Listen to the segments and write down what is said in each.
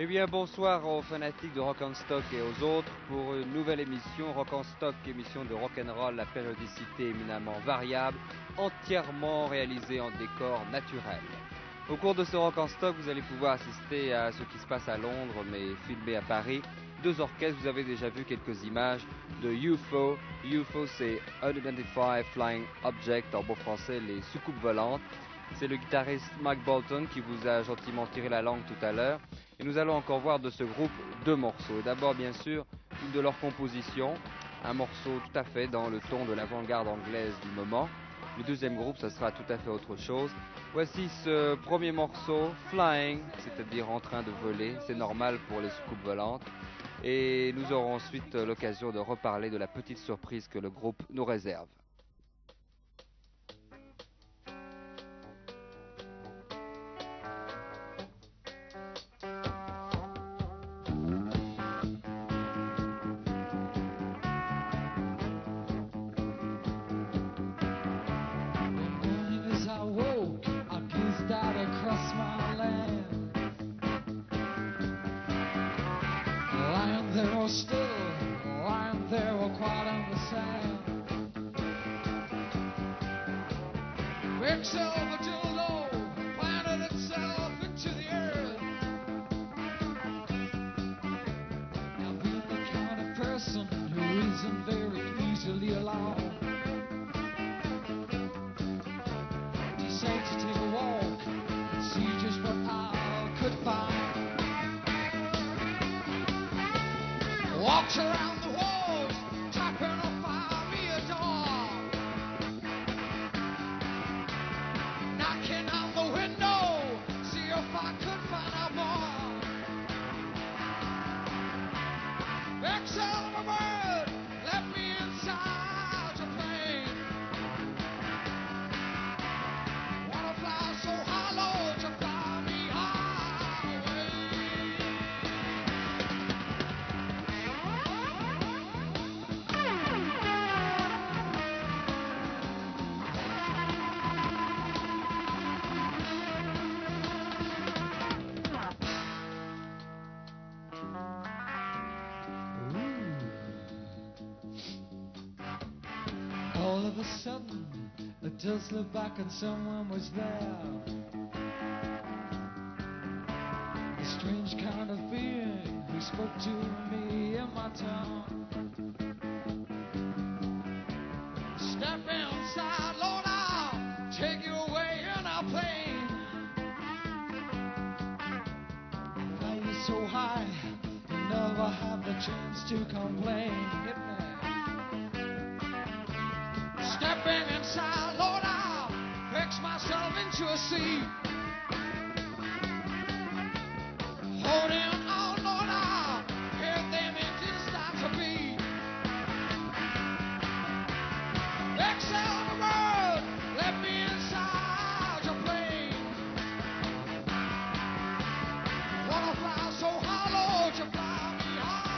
Eh bien, bonsoir aux fanatiques de Rock'n'Stock et aux autres pour une nouvelle émission Rock'n'Stock, émission de rock'n'roll à périodicité éminemment variable, entièrement réalisée en décor naturel. Au cours de ce Rock'n'Stock, vous allez pouvoir assister à ce qui se passe à Londres, mais filmé à Paris. Deux orchestres, vous avez déjà vu quelques images de UFO. UFO, c'est Unidentified Flying Object, en bon français, les soucoupes volantes. C'est le guitariste Larry Bolton qui vous a gentiment tiré la langue tout à l'heure. Et nous allons encore voir de ce groupe deux morceaux. D'abord, bien sûr, une de leurs compositions, un morceau tout à fait dans le ton de l'avant-garde anglaise du moment. Le deuxième groupe, ça sera tout à fait autre chose. Voici ce premier morceau, Flying, c'est-à-dire en train de voler. C'est normal pour les soucoupes volantes. Et nous aurons ensuite l'occasion de reparler de la petite surprise que le groupe nous réserve. It just looked back and someone was there. A strange kind of being who spoke to me in my tongue. Step inside, Lord, I'll take you away in our plane. Fly you so high, you never have the chance to complain. Stepping inside, Lord, I'll fix myself into a seat. Holding on, Lord, I'll hear them in just like to be. Exhale the world, let me inside your plane. Wanna fly so high, Lord, you fly me high.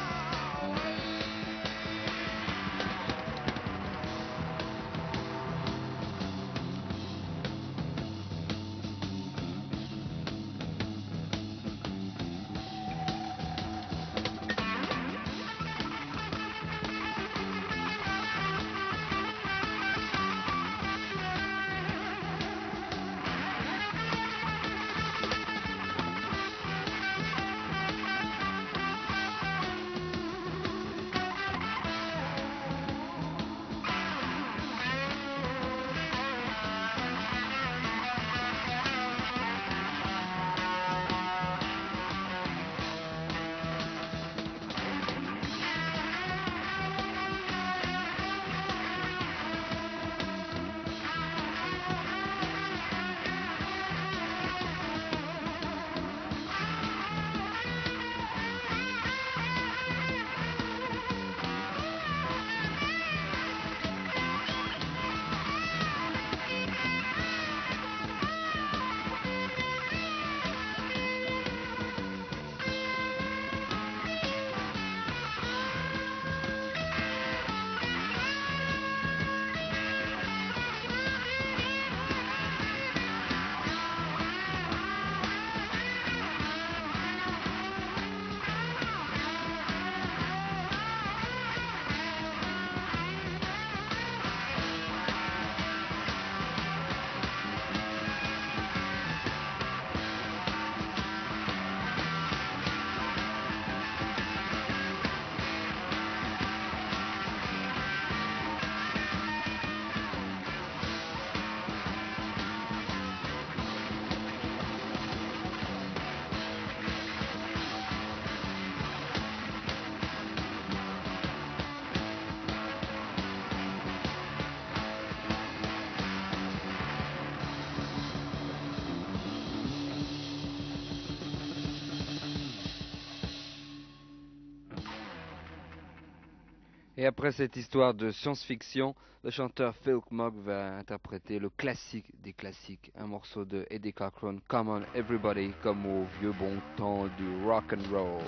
Et après cette histoire de science-fiction, le chanteur Phil Mogg va interpréter le classique des classiques, un morceau de Eddie Cochran, Come on Everybody, comme au vieux bon temps du rock and roll.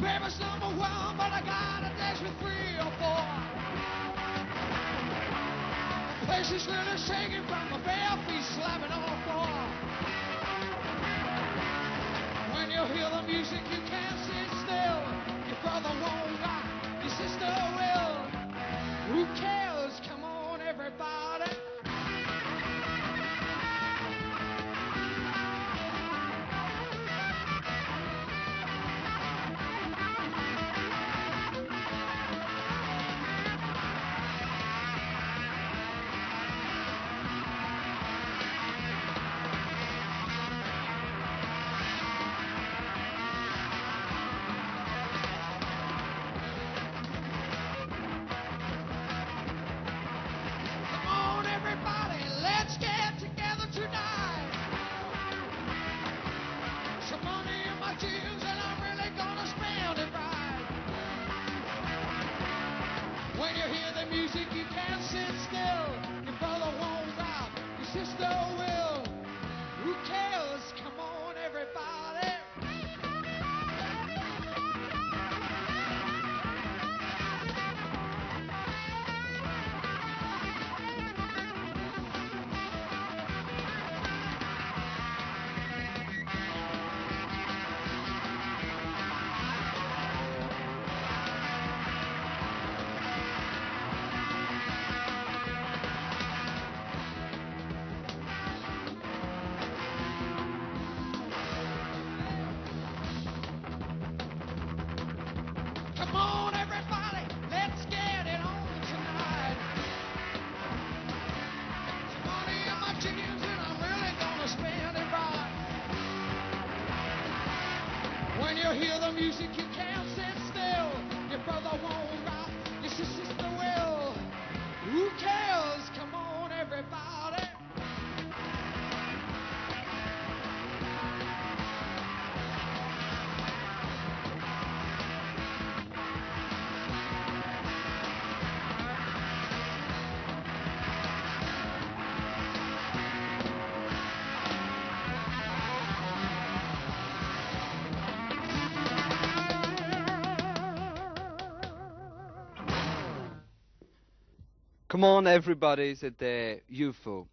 Baby's number one, but I gotta dance with 3 or 4. The place is really shaking from my bare feet slapping on the floor. When you hear the music, you can't sit still. Your brother won't rock, your sister will. Who cares? Come on, everybody. Music, you can't sit still. Your brother won't rock, your sister will. Who cares? Come on, everybody. Come on everybody, c'était UFO.